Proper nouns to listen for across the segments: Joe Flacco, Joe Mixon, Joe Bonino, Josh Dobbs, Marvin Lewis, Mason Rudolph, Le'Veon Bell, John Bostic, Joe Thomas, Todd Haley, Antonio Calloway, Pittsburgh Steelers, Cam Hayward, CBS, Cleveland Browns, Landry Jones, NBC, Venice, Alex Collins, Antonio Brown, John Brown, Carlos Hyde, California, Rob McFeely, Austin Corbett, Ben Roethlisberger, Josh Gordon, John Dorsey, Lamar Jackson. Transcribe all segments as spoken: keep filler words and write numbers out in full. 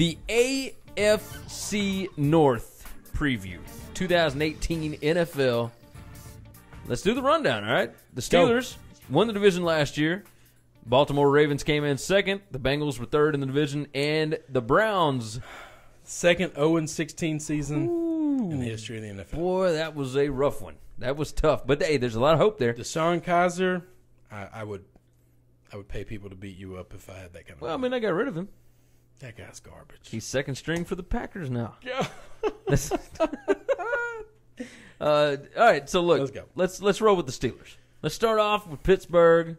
The A F C North preview, twenty eighteen N F L. Let's do the rundown, all right? The Steelers Go. won the division last year. Baltimore Ravens came in second. The Bengals were third in the division. And the Browns. Second oh and sixteen season Ooh, in the history of the N F L. Boy, that was a rough one. That was tough. But, hey, there's a lot of hope there. DeShone Keyser, I, I would I would pay people to beat you up if I had that kind of Well, money. I mean, I got rid of him. That guy's garbage. He's second string for the Packers now. Yeah. Uh, all right, so look, let's go. Let's let's roll with the Steelers. Let's start off with Pittsburgh.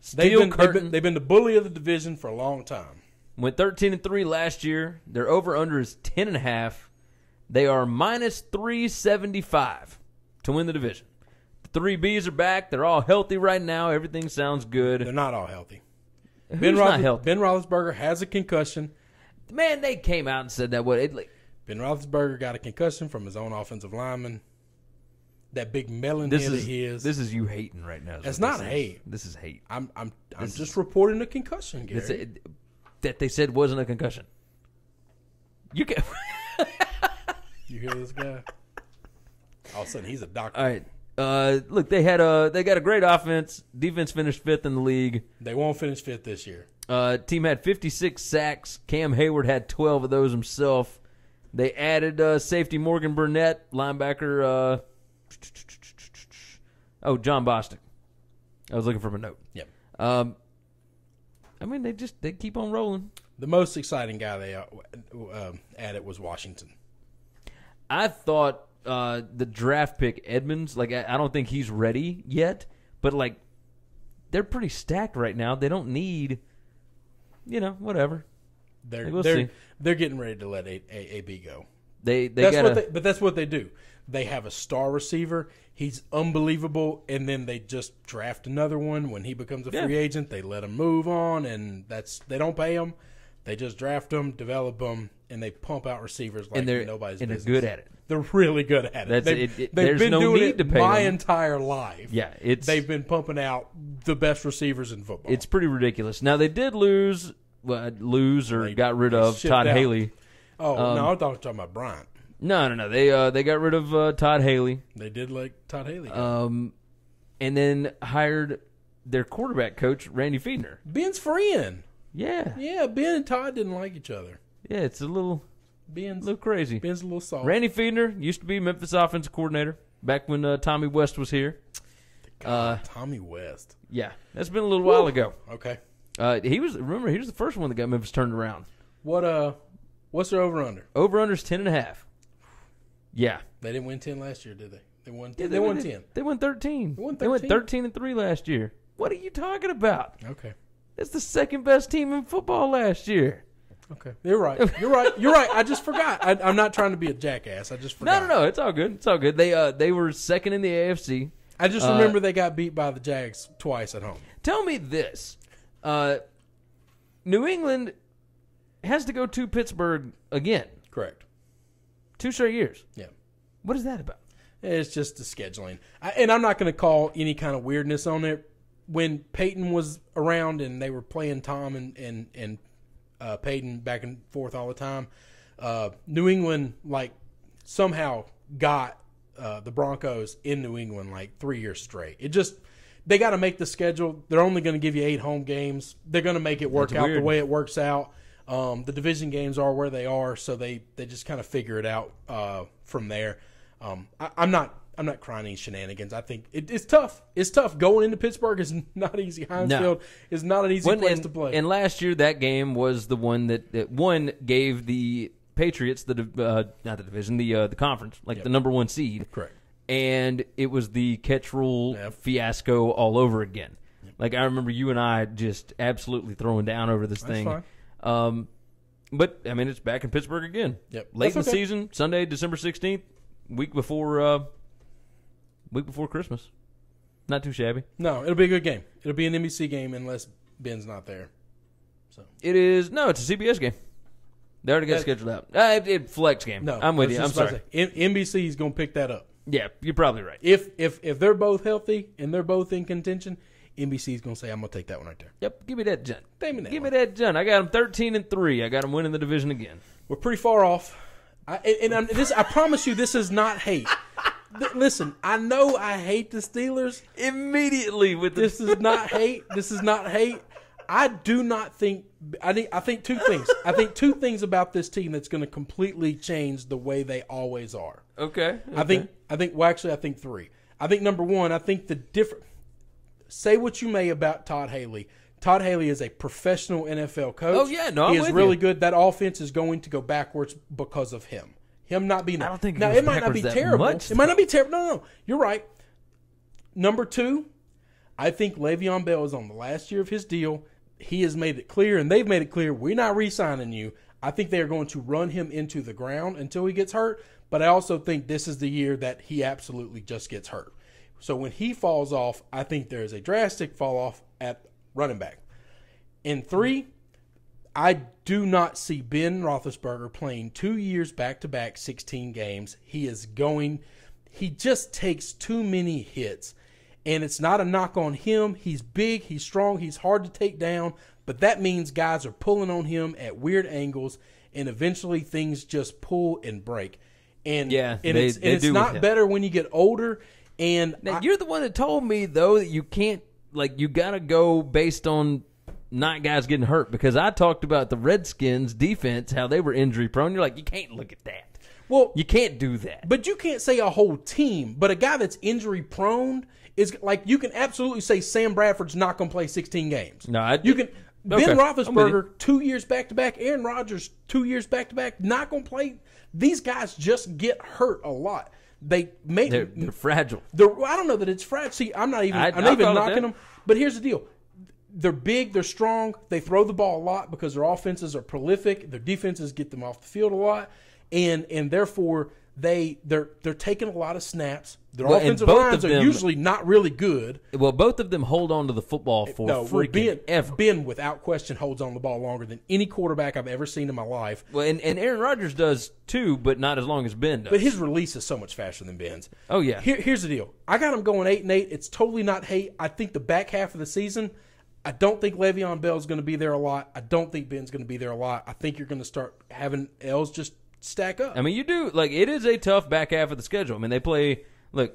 Steel they've been, curtain. They've been, they've been the bully of the division for a long time. Went thirteen and three last year. Their over under is ten and a half. They are minus three seventy five to win the division. The three Bs are back. They're all healthy right now. Everything sounds good. They're not all healthy. Who's Ben not Roethlis healthy? Ben Roethlisberger has a concussion. Man, they came out and said that. What? It, like, Ben Roethlisberger got a concussion from his own offensive lineman. That big melon head of his. This is you hating right now. It's not this hate. Is. This is hate. I'm I'm I'm this just is, reporting a concussion, Gary. A, it, that they said wasn't a concussion. You can. You hear this guy? All of a sudden, he's a doctor. All right. Uh, look, they had a they got a great offense. Defense finished fifth in the league. They won't finish fifth this year. Uh, team had fifty-six sacks. Cam Hayward had twelve of those himself. They added uh, safety Morgan Burnett, linebacker. Uh, Oh, John Bostic. I was looking for my note. Yep. Um, I mean, they just they keep on rolling. The most exciting guy they uh, added was Washington. I thought uh, the draft pick Edmonds, like I, I don't think he's ready yet, but like they're pretty stacked right now. They don't need, you know, whatever. They're like, we'll they're see. they're getting ready to let A A B go. They they got but that's what they do. They have a star receiver. He's unbelievable, and then they just draft another one. When he becomes a yeah. free agent, they let him move on, and that's they don't pay him. They just draft him, develop him, and they pump out receivers like and they're, nobody's and business. And they're good at it. They're really good at it. That's, they've it, it, they've been no doing it to pay my them. entire life. Yeah, it's, they've been pumping out the best receivers in football. It's pretty ridiculous. Now, they did lose, well, lose or they, got rid of Todd out. Haley. Oh, um, no, I thought you were talking about Bryant. No, no, no. They uh, they got rid of uh, Todd Haley. They did like Todd Haley. Um, and then hired their quarterback coach, Randy Fichtner. Ben's friend. Yeah. Yeah, Ben and Todd didn't like each other. Yeah, it's a little Ben's, a little crazy. Ben's a little soft. Randy Fichtner used to be Memphis offensive coordinator back when uh, Tommy West was here. God, uh, Tommy West. Yeah, that's been a little Woo. while ago. Okay. Uh, he was remember he was the first one that got Memphis turned around. What uh, what's their over under? Over under's ten and a half. Yeah. They didn't win ten last year, did they? They won ten. Yeah, they, they won, won ten. They won thirteen. They won thirteen. They went thirteen and three last year. What are you talking about? Okay. That's the second best team in football last year. Okay. You're right. You're right. You're right. I just forgot. I, I'm not trying to be a jackass. I just forgot. No, no, no. It's all good. It's all good. They uh they were second in the A F C. I just remember uh, they got beat by the Jags twice at home. Tell me this. Uh, New England has to go to Pittsburgh again. Correct. Two straight years. Yeah. What is that about? It's just the scheduling. I, and I'm not going to call any kind of weirdness on it. When Peyton was around and they were playing Tom and, and, and uh, Peyton back and forth all the time, uh, New England, like, somehow got uh, the Broncos in New England, like, three years straight. It just – they got to make the schedule. They're only going to give you eight home games. They're going to make it work That's out weird. the way it works out. Um, the division games are where they are, so they, they just kind of figure it out uh, from there. Um, I, I'm not I'm not crying any shenanigans. I think it, it's tough. It's tough. Going into Pittsburgh is not easy. Hinesfield no. is not an easy when, place and, to play. And last year, that game was the one that, that one gave the Patriots the uh, not the division the uh, the conference like yep. the number one seed. Correct. And it was the catch rule yep. fiasco all over again. Yep. Like I remember you and I just absolutely throwing down over this That's thing. Fine. Um, but, I mean, it's back in Pittsburgh again. Yep. Late That's in the okay. season, Sunday, December sixteenth, week before uh, week before Christmas. Not too shabby. No, it'll be a good game. It'll be an N B C game unless Ben's not there. So It is. No, it's a C B S game. They already got that, scheduled out. Uh, it, it flex game. No, I'm with you. I'm sorry. N B C is going to pick that up. Yeah, you're probably right. If, if, if they're both healthy and they're both in contention, N B C's going to say, I'm going to take that one right there. Yep, give me that, John. Give me that Give one. me that, John. I got them thirteen and three. I got them winning the division again. We're pretty far off. I, and I'm, this, I promise you, this is not hate. Listen, I know I hate the Steelers. Immediately with the This is not hate. This is not hate. I do not think I think I think two things. I think two things about this team that's going to completely change the way they always are. Okay, okay. I think I think well actually I think three. I think number one, I think the different say what you may about Todd Haley. Todd Haley is a professional N F L coach. Oh yeah, no. I'm he is with really you. good. That offense is going to go backwards because of him. Him not being I don't think now it might not be terrible. Much, it might not be terrible. No, no, no. You're right. Number two, I think Le'Veon Bell is on the last year of his deal. He has made it clear, and they've made it clear, we're not re-signing you. I think they are going to run him into the ground until he gets hurt, but I also think this is the year that he absolutely just gets hurt. So when he falls off, I think there is a drastic fall off at running back. In three, I do not see Ben Roethlisberger playing two years back-to-back sixteen games. He is going – he just takes too many hits. And it's not a knock on him. He's big, he's strong, he's hard to take down. But that means guys are pulling on him at weird angles, and eventually things just pull and break. And, yeah, and they, it's, they and it's not better when you get older. And now, I, you're the one that told me, though, that you can't, like, you got to go based on not guys getting hurt. Because I talked about the Redskins defense, how they were injury prone. You're like, you can't look at that. Well, you can't do that. But you can't say a whole team. But a guy that's injury prone is like, you can absolutely say Sam Bradford's not going to play sixteen games. No, I, you can. Okay. Ben Roethlisberger two years back to back. Aaron Rodgers two years back to back. Not going to play. These guys just get hurt a lot. They make they're, they're fragile. They're, I don't know that it's fragile. See, I'm not even. I, I'm not even knocking them. But here's the deal. They're big. They're strong. They throw the ball a lot because their offenses are prolific. Their defenses get them off the field a lot. And and therefore they they're they're taking a lot of snaps. Their well, offensive lines of them, are usually not really good. Well, both of them hold on to the football for no, freaking Ben, ever. Ben, without question, holds on the ball longer than any quarterback I've ever seen in my life. Well, and, and Aaron Rodgers does too, but not as long as Ben does. But his release is so much faster than Ben's. Oh yeah. Here, here's the deal. I got him going eight and eight. It's totally not hate. I think the back half of the season, I don't think Le'Veon Bell's going to be there a lot. I don't think Ben's going to be there a lot. I think you're going to start having L's just stack up. I mean, you do. Like, it is a tough back half of the schedule. I mean, they play, look,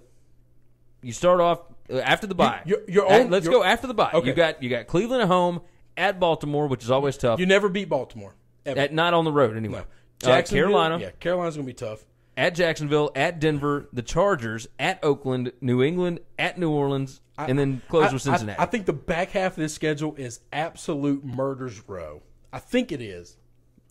you start off after the bye. Your, your own, Let's your, go after the bye. Okay. You got you got Cleveland at home, at Baltimore, which is always tough. You never beat Baltimore. Ever. At, not on the road, anyway. No. Uh, Carolina. Yeah, Carolina's going to be tough. At Jacksonville, at Denver, the Chargers, at Oakland, New England, at New Orleans, I, and then close I, with Cincinnati. I, I think the back half of this schedule is absolute murder's row. I think it is.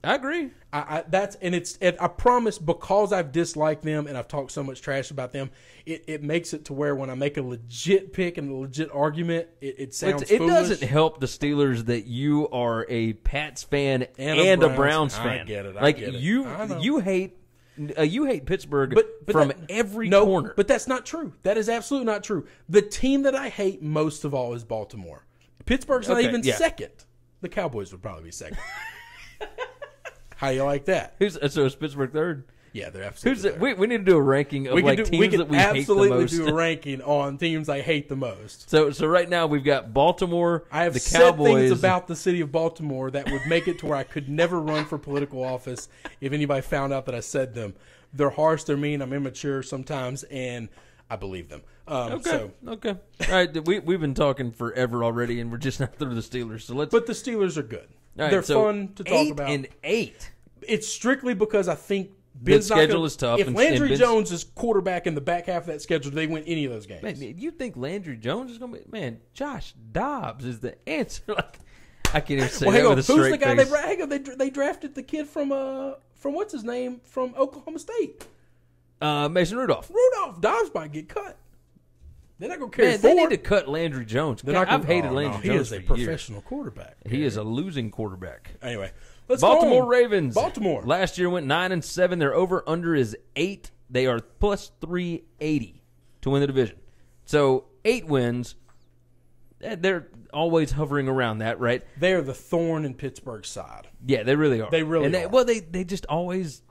I agree. I, I that's and it's and I promise, because I've disliked them and I've talked so much trash about them, it, it makes it to where when I make a legit pick and a legit argument, it, it sounds it's, it foolish. Doesn't help the Steelers that you are a Pats fan and, and a, Browns. a Browns fan. I get it. I like get it. you, you hate uh, you hate Pittsburgh but, but from that, every no, corner. But that's not true. That is absolutely not true. The team that I hate most of all is Baltimore. Pittsburgh's not okay, even yeah. second. The Cowboys would probably be second. How you like that? Who's, so is Pittsburgh third? Yeah, they're absolutely Who's third. We, we need to do a ranking of we like do, teams we that we hate the most. We can absolutely do a ranking on teams I hate the most. So so right now we've got Baltimore, I have the Cowboys. Said things about the city of Baltimore that would make it to where I could never run for political office if anybody found out that I said them. They're harsh, they're mean, I'm immature sometimes, and I believe them. Um, okay, so. okay. All right, we, we've been talking forever already, and we're just not through the Steelers. So let's. But the Steelers are good. Right, They're so fun to talk eight about. And eight. It's strictly because I think Ben's the schedule not gonna, is tough. If and, Landry and Jones is quarterback in the back half of that schedule, they win any of those games. Man, you think Landry Jones is going to be? Man, Josh Dobbs is the answer. Like, I can't even say well, that with a straight Who's the guy? They, hang on, they they drafted the kid from uh from what's his name from Oklahoma State. Uh, Mason Rudolph. Rudolph Dobbs might get cut. They're not going to carry Man, forward. They need to cut Landry Jones. God, gonna, I've hated oh, Landry no, Jones for years. He is a professional years. quarterback. He yeah. is a losing quarterback. Anyway, let's Baltimore go Ravens. Baltimore. Last year went nine and seven. Their over-under is eight. They are plus three eighty to win the division. So, eight wins. They're always hovering around that, right? They are the thorn in Pittsburgh's side. Yeah, they really are. They really and they, are. Well, they, they just always...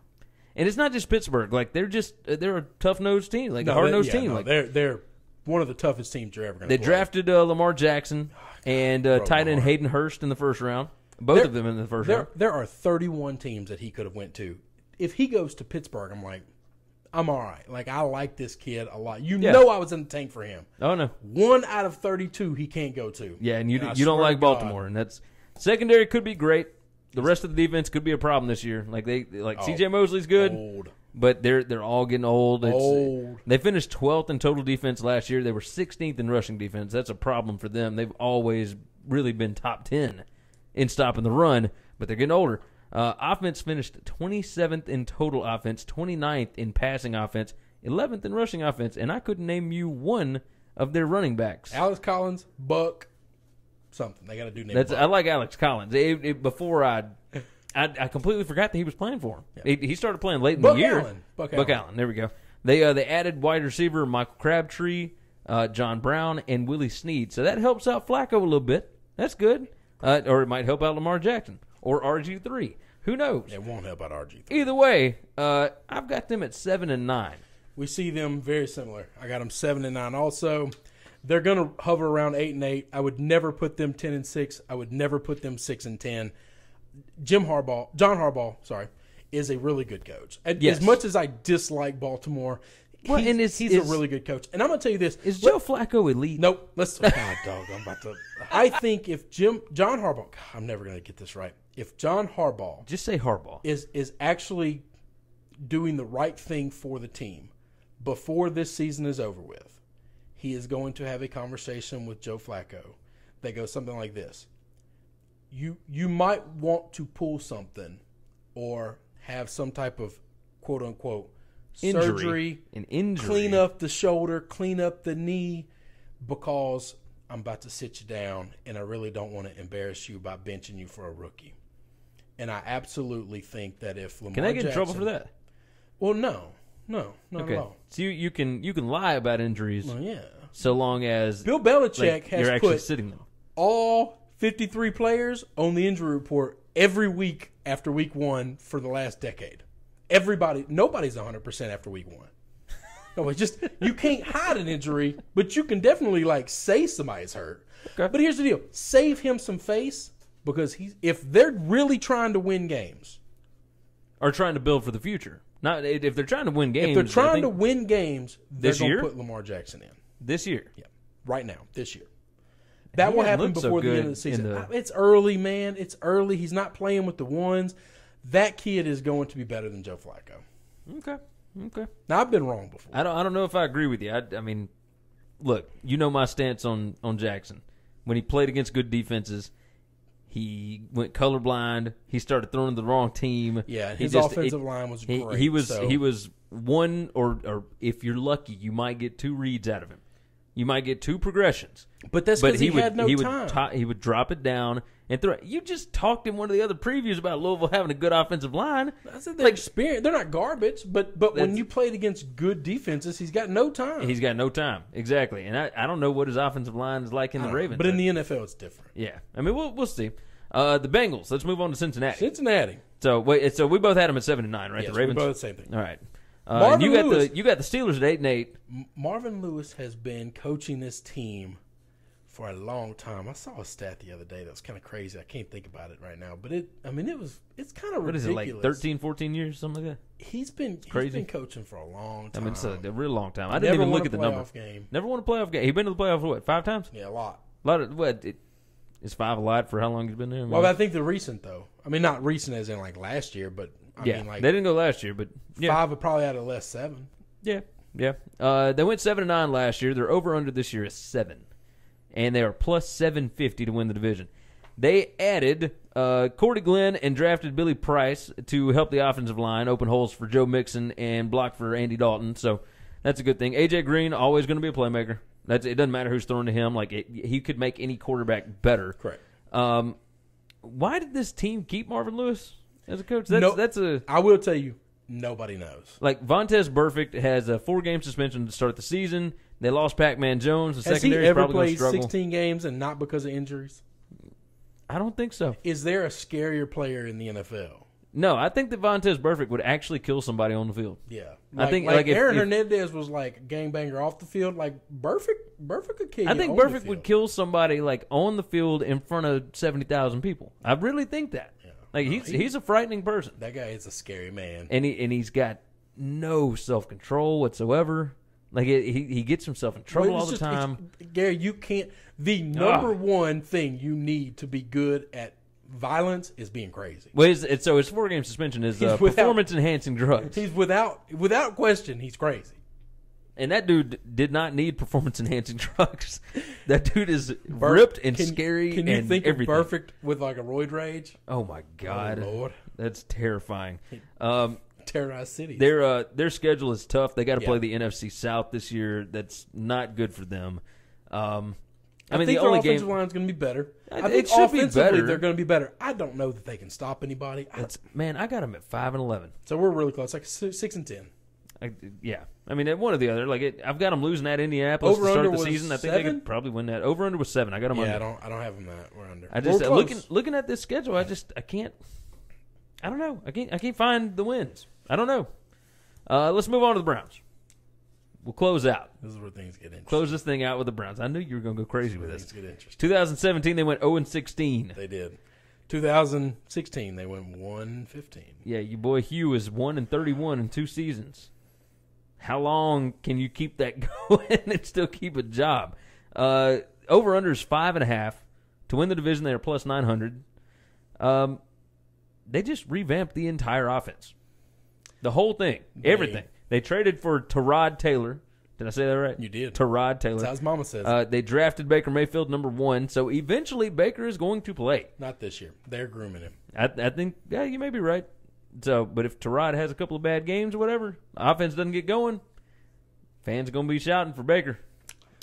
And it's not just Pittsburgh. Like, they're just... They're a tough-nosed team. Like, no, a hard-nosed yeah, team. No, like, they're... they're one of the toughest teams you're ever going to play. They drafted uh, Lamar Jackson oh, God, and uh, tight end Hayden Hurst in the first round. Both there, of them in the first there, round. There are thirty-one teams that he could have went to. If he goes to Pittsburgh, I'm like, I'm all right. Like, I like this kid a lot. You yeah. know I was in the tank for him. Oh, no. One out of thirty-two he can't go to. Yeah, and you, and you don't like Baltimore. God. And that's secondary could be great. The rest of the defense could be a problem this year. Like, they, like oh, C J Mosley's good. Old. But they're they're all getting old. It's, old. They finished twelfth in total defense last year. They were sixteenth in rushing defense. That's a problem for them. They've always really been top ten in stopping the run, but they're getting older. Uh, offense finished twenty-seventh in total offense, twenty-ninth in passing offense, eleventh in rushing offense, and I couldn't name you one of their running backs. Alex Collins, Buck, something. They got to do name That's Buck. I like Alex Collins. It, it, before I... I, I completely forgot that he was playing for him. Yeah. He, he started playing late in Buck the year. Allen. Buck, Buck Allen. Allen. There we go. They uh, they added wide receiver Michael Crabtree, uh, John Brown, and Willie Snead. So that helps out Flacco a little bit. That's good. Uh, or it might help out Lamar Jackson or R G three. Who knows? It won't help out R G three. Either way, uh, I've got them at seven and nine. We see them very similar. I got them seven and nine also. They're going to hover around eight and eight. I would never put them ten and six. I would never put them six and ten. Jim Harbaugh, John Harbaugh, sorry, is a really good coach. And yes. As much as I dislike Baltimore, well, he's, and is, he's is, a really good coach. And I'm going to tell you this. Is let, Joe Flacco elite? Nope. Let's, oh, God, dog, I'm about to. I think if Jim, John Harbaugh, God, I'm never going to get this right. If John Harbaugh. Just say Harbaugh. Is, is actually doing the right thing for the team before this season is over with, he is going to have a conversation with Joe Flacco that goes something like this. You you might want to pull something or have some type of quote-unquote injury, surgery, an injury. Clean up the shoulder, clean up the knee, because I'm about to sit you down and I really don't want to embarrass you by benching you for a rookie. And I absolutely think that if Lamar Can I get Jackson, in trouble for that? Well, no. No, not okay. at all. So you, you, can, you can lie about injuries well, yeah. so long as Bill Belichick like, has you're actually put sitting them. all – fifty-three players on the injury report every week after week one for the last decade. Everybody, nobody's one hundred percent after week one. No, it's just, you can't hide an injury, but you can definitely, like, say somebody's hurt. Okay. But here's the deal. Save him some face because he's, if they're really trying to win games. Or trying to build for the future. Not if they're trying to win games. If they're trying to win games, they're going to put Lamar Jackson in. This year? Yeah. Right now, this year. That will happen before the end of the season. It's early, man. It's early. He's not playing with the ones. That kid is going to be better than Joe Flacco. Okay. Okay. Now, I've been wrong before. I don't I don't know if I agree with you. I, I mean, look, you know my stance on, on Jackson. When he played against good defenses, he went colorblind. He started throwing to the wrong team. Yeah, his just, offensive it, line was he, great. He was, so. he was one, or, or if you're lucky, you might get two reads out of him. You might get two progressions. But that's because he, he would, had no he time. Would he would drop it down and throw it. You just talked in one of the other previews about Louisville having a good offensive line. I said they're like, experienced. They're not garbage, but but when you played against good defenses, he's got no time. He's got no time. Exactly. And I, I don't know what his offensive line is like in the Ravens. But in the N F L, it's different. Yeah. I mean, we'll we'll see. Uh, the Bengals. Let's move on to Cincinnati. Cincinnati. So, wait, so we both had them at seven and nine, right? Yes, the Ravens? We both had the same thing. All right. Uh, and you got Lewis, the you got the Steelers at eight and eight. Marvin Lewis has been coaching this team for a long time. I saw a stat the other day that was kind of crazy. I can't think about it right now, but it I mean it was it's kind of ridiculous. What is it, like thirteen, fourteen years, something like that? He's been it's crazy. He's been coaching for a long time. I mean, it's a, a real long time. I didn't Never even look at the number. Game. Never won a playoff game. He's been to the playoffs what five times? Yeah, a lot. A lot of what it, is five a lot for how long he's been there? I mean, well, I think the recent though. I mean, not recent as in like last year, but. I yeah, mean, like they didn't go last year, but yeah. five would probably out of less seven. Yeah, yeah. Uh, they went seven and nine last year. They're over under this year is seven, and they are plus seven fifty to win the division. They added uh, Cordy Glenn and drafted Billy Price to help the offensive line open holes for Joe Mixon and block for Andy Dalton. So that's a good thing. A J Green always going to be a playmaker. That's it. Doesn't matter who's throwing to him. Like it, he could make any quarterback better. Correct. Um, why did this team keep Marvin Lewis? As a coach, that's, nope. that's a... I will tell you, nobody knows. Like, Vontaze Burfict has a four-game suspension to start the season. They lost Pac-Man Jones. The secondary is probably going to struggle. Has he ever played sixteen games and not because of injuries? I don't think so. Is there a scarier player in the N F L? No, I think that Vontaze Burfict would actually kill somebody on the field. Yeah. Like, I think like, like if, Aaron if, Hernandez was like gangbanger off the field, like Burfict Burfict could kill I you think on Burfict would kill somebody like on the field in front of seventy thousand people. I really think that. Yeah. Like he's uh, he, he's a frightening person. That guy is a scary man. And he and he's got no self-control whatsoever. Like it, he he gets himself in trouble well, all the just, time. Gary, you can't the number oh. one thing you need to be good at violence is being crazy. Well, it's, it's, so his four-game suspension is uh, performance-enhancing drugs. He's without without question, he's crazy. And that dude did not need performance-enhancing drugs. That dude is Bur ripped and can, scary can you and think everything. Of Burfict with like a roid rage? Oh my God, oh, Lord, that's terrifying. Um, Terrorized cities. Their uh, their schedule is tough. They got to yeah. play the N F C South this year. That's not good for them. Um, I, I mean, think the their only offensive game, line's going to be better. I, I think it should offensively be better. They're going to be better. I don't know that they can stop anybody. I man, I got them at five and eleven. So we're really close, like six and ten. I, yeah, I mean, at one or the other. Like, it, I've got them losing at Indianapolis over to start the season. I think seven? They could probably win that. Over under was seven. I got them yeah, under. I don't. I don't have them at. We're under. I just we're uh, looking looking at this schedule. I just I can't. I don't know. I can't. I can't find the wins. I don't know. Uh, let's move on to the Browns. We'll close out. This is where things get interesting. Close this thing out with the Browns. I knew you were going to go crazy with this. Things get interesting. twenty seventeen, they went oh and sixteen. They did. two thousand sixteen, they went one and fifteen. Yeah, your boy Hugh is one and thirty-one in two seasons. How long can you keep that going and still keep a job? Uh, over-under is five and a half. To win the division, they are plus nine hundred. Um, they just revamped the entire offense. The whole thing. They, everything. They traded for Terod Taylor. Did I say that right? You did. Terod Taylor. That's how his mama says uh, it. They drafted Baker Mayfield number one, so eventually Baker is going to play. Not this year. They're grooming him. I, I think, yeah, you may be right. So, but if Terod has a couple of bad games or whatever, offense doesn't get going, fans are going to be shouting for Baker.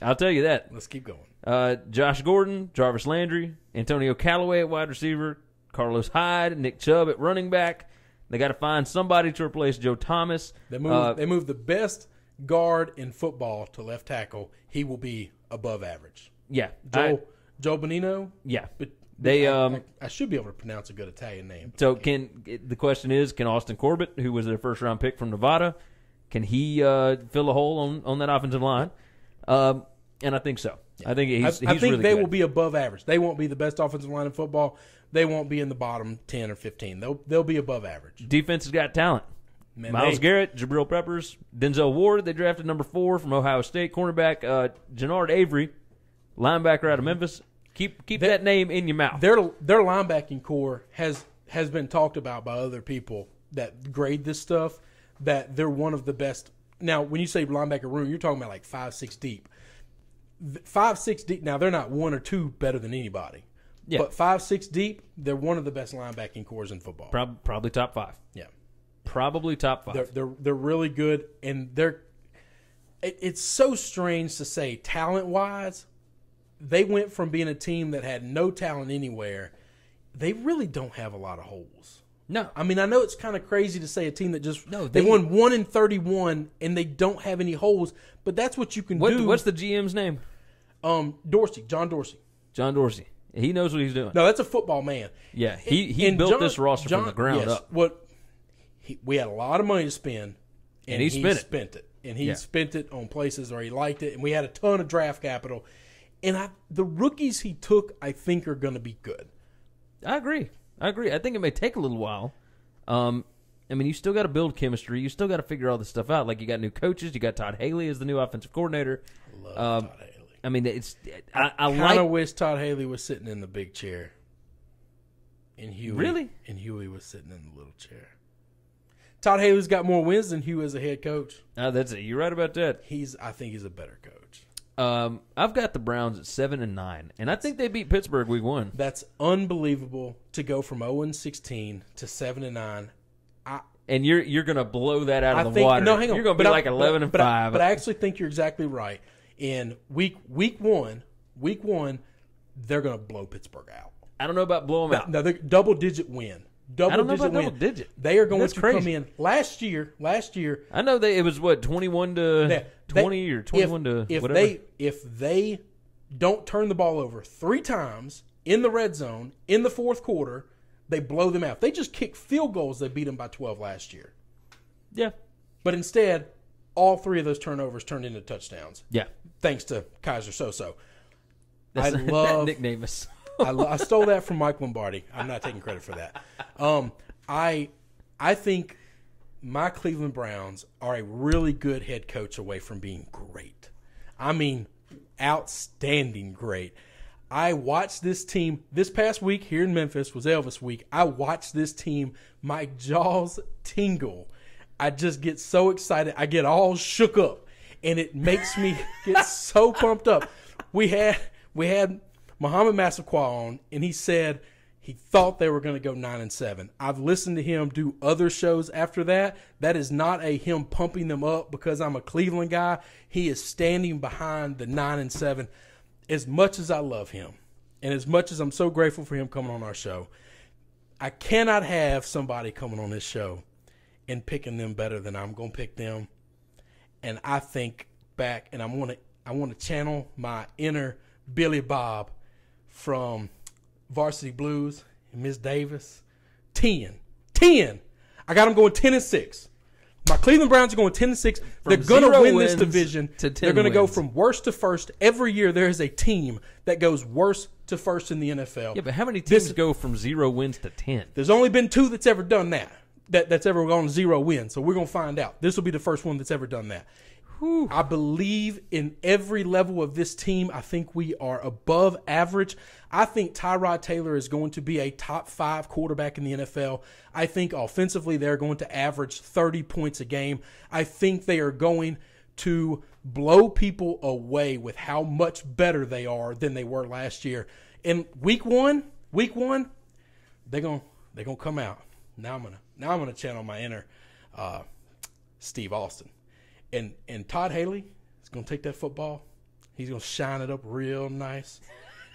I'll tell you that. Let's keep going. Uh, Josh Gordon, Jarvis Landry, Antonio Calloway at wide receiver, Carlos Hyde, Nick Chubb at running back. They got to find somebody to replace Joe Thomas. They move, uh, they move the best guard in football to left tackle. He will be above average. Yeah. Joe, I, Joe Bonino? Yeah. But they, I, um, I, I should be able to pronounce a good Italian name. So can the question is, can Austin Corbett, who was their first-round pick from Nevada, can he uh, fill a hole on, on that offensive line? Um, and I think so. Yeah. I think he's, I, he's I think really they good. Will be above average. They won't be the best offensive line in football. They won't be in the bottom ten or fifteen. They'll they'll be above average. Defense has got talent. Man, Myles they, Garrett, Jabril Peppers, Denzel Ward. They drafted number four from Ohio State, cornerback uh, Jannard Avery, linebacker out of Memphis. Keep keep they, that name in your mouth. Their their linebacking core has has been talked about by other people that grade this stuff. That they're one of the best. Now, when you say linebacker room, you're talking about like five six deep. Five six deep. Now they're not one or two better than anybody. Yeah. But five, six deep, they're one of the best linebacking cores in football. Probably, probably top five. Yeah, probably top five. They're they're, they're really good, and they're. It, it's so strange to say talent wise, they went from being a team that had no talent anywhere. They really don't have a lot of holes. No, I mean I know it's kind of crazy to say a team that just no they, they won one in thirty one and they don't have any holes, but that's what you can what, do. What's the G M's name? Um, Dorsey, John Dorsey. John Dorsey. He knows what he's doing. No, that's a football man. Yeah, he, he and built John, this roster John, from the ground yes, up. What he, we had a lot of money to spend, and, and he, he spent, spent it. it. And he yeah. spent it on places where he liked it, and we had a ton of draft capital. And I, the rookies he took, I think, are going to be good. I agree. I agree. I think it may take a little while. Um, I mean, you still got to build chemistry. You still got to figure all this stuff out. Like, you got new coaches. You got Todd Haley as the new offensive coordinator. I love um, Todd Haley. I mean, it's. I, I, I kind of wish Todd Haley was sitting in the big chair, and Huey really, and Huey was sitting in the little chair. Todd Haley's got more wins than Huey as a head coach. Oh, that's it. You're right about that. He's. I think he's a better coach. Um, I've got the Browns at seven and nine, and I think they beat Pittsburgh week one. That's unbelievable to go from zero and sixteen to seven and nine. I. And you're you're gonna blow that out of I the think, water. No, hang on. You're gonna be but like I, eleven but, and but five. I, but I actually think you're exactly right. In week week one, week one, they're going to blow Pittsburgh out. I don't know about blow them out. No, double digit win. Double I don't know digit about win. Double digit. They are going That's to crazy. Come in last year. Last year, I know they it was what twenty one to they, twenty or twenty one to if whatever. They if they don't turn the ball over three times in the red zone in the fourth quarter, They blow them out. They just kick field goals. They beat them by twelve last year. Yeah. But instead, all three of those turnovers turned into touchdowns. Yeah. Thanks to Keyser Soso. That's I love that nickname. Is... I, lo I stole that from Mike Lombardi. I'm not taking credit for that. Um, I I think my Cleveland Browns are a really good head coach away from being great. I mean, outstanding great. I watched this team this past week here in Memphis was Elvis week. I watched this team. My jaws tingle. I just get so excited. I get all shook up, and it makes me get so pumped up. We had we had Muhammad Massaquoi on, and he said he thought they were going to go nine and seven. I've listened to him do other shows after that. That is not a him pumping them up because I'm a Cleveland guy. He is standing behind the nine and seven. As much as I love him and as much as I'm so grateful for him coming on our show, I cannot have somebody coming on this show and picking them better than I'm going to pick them. And I think back, and I want to I want to channel my inner Billy Bob from Varsity Blues and Miss Davis. ten. ten. I got them going ten and six. My Cleveland Browns are going ten and six. They're going to win this division. They're going to go from worst to first. Every year there is a team that goes worst to first in the N F L. Yeah, but how many teams go from zero wins to ten? There's only been two that's ever done that, that that's ever gone zero wins. So we're going to find out. This will be the first one that's ever done that. Whew. I believe in every level of this team. I think we are above average. I think Terod Taylor is going to be a top five quarterback in the N F L. I think offensively they're going to average thirty points a game. I think they are going to blow people away with how much better they are than they were last year. In week one, week one, they're gonna they're gonna come out. Now I'm gonna now I'm gonna channel my inner uh, Steve Austin. And and Todd Haley is going to take that football. He's going to shine it up real nice.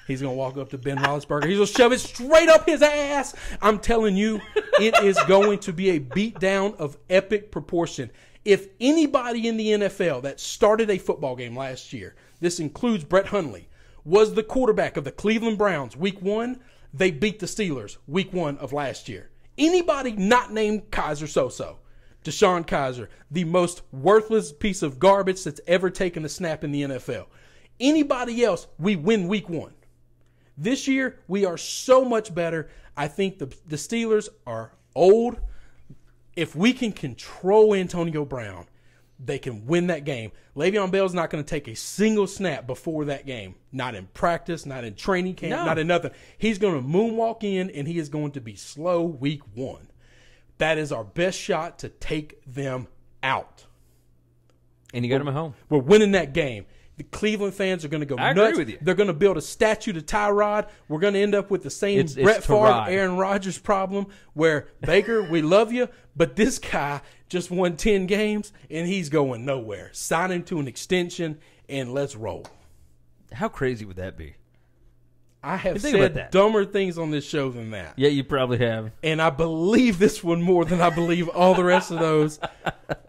He's going to walk up to Ben Roethlisberger. He's going to shove it straight up his ass. I'm telling you, it is going to be a beatdown of epic proportion. If anybody in the N F L that started a football game last year, this includes Brett Hundley, was the quarterback of the Cleveland Browns week one, they beat the Steelers week one of last year. Anybody not named Keyser Soso. DeShone Keyser, the most worthless piece of garbage that's ever taken a snap in the N F L. Anybody else, we win week one. This year, we are so much better. I think the, the Steelers are old. If we can control Antonio Brown, they can win that game. Le'Veon Bell's not going to take a single snap before that game. Not in practice, not in training camp, no. not in nothing. He's going to moonwalk in, and he is going to be slow week one. That is our best shot to take them out. And you got we're, them at home. We're winning that game. The Cleveland fans are going to go I nuts. I agree with you. They're going to build a statue to Tyrod. We're going to end up with the same it's, Brett it's Favre, Aaron Rodgers problem where, Baker, we love you, but this guy just won ten games, and he's going nowhere. Sign him to an extension, and let's roll. How crazy would that be? I have said dumber things on this show than that. Yeah, you probably have. And I believe this one more than I believe all the rest of those.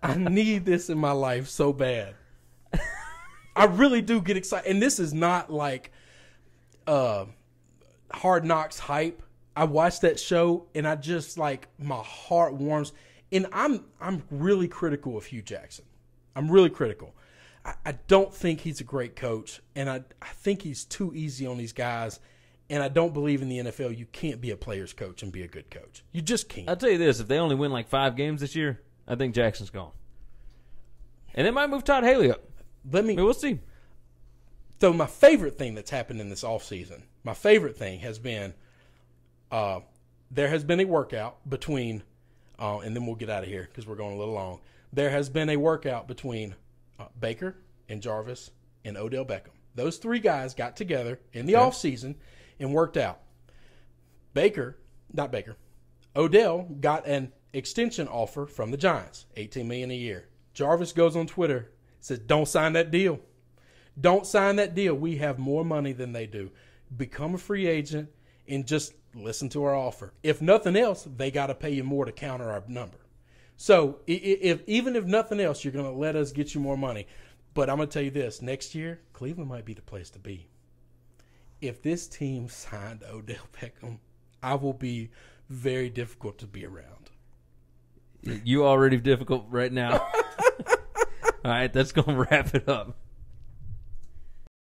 I need this in my life so bad. I really do get excited. And this is not like uh, Hard Knocks hype. I watched that show, and I just, like, my heart warms. And I'm, I'm really critical of Hugh Jackson. I'm really critical. I don't think he's a great coach, and I, I think he's too easy on these guys, and I don't believe in the N F L you can't be a player's coach and be a good coach. You just can't. I'll tell you this. If they only win like five games this year, I think Jackson's gone. And they might move Todd Haley up. Let me, I mean, we'll see. So my favorite thing that's happened in this offseason, my favorite thing has been uh, there has been a workout between, uh, and then we'll get out of here because we're going a little long. There has been a workout between – Baker and Jarvis and Odell Beckham. Those three guys got together in the okay. offseason and worked out. Baker, not Baker, Odell got an extension offer from the Giants, eighteen million dollars a year. Jarvis goes on Twitter, says, don't sign that deal. Don't sign that deal. We have more money than they do. Become a free agent and just listen to our offer. If nothing else, they got to pay you more to counter our number. So if, even if nothing else, you're going to let us get you more money. But I'm going to tell you this. Next year, Cleveland might be the place to be. If this team signed Odell Beckham, I will be very difficult to be around. You already difficult right now. All right, that's going to wrap it up.